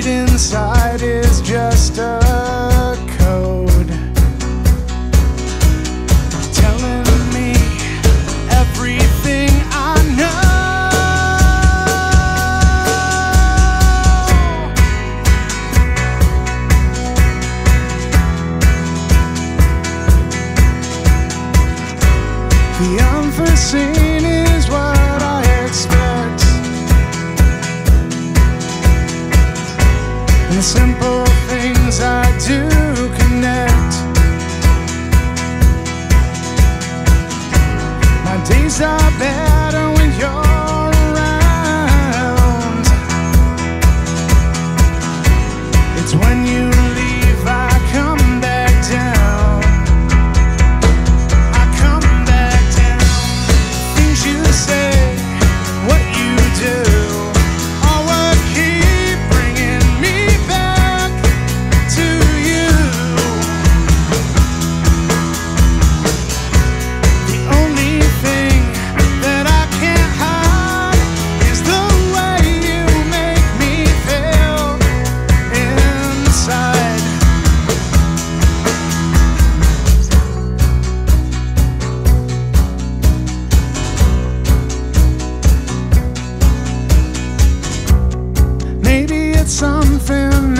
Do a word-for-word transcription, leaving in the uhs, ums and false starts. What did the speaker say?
Inside is just a code telling me everything I know. The unforeseen is what I expect, the simple things I do connect. My days are better when you're around. It's when you leave I come back down. I come back down. Things you say, what you do, something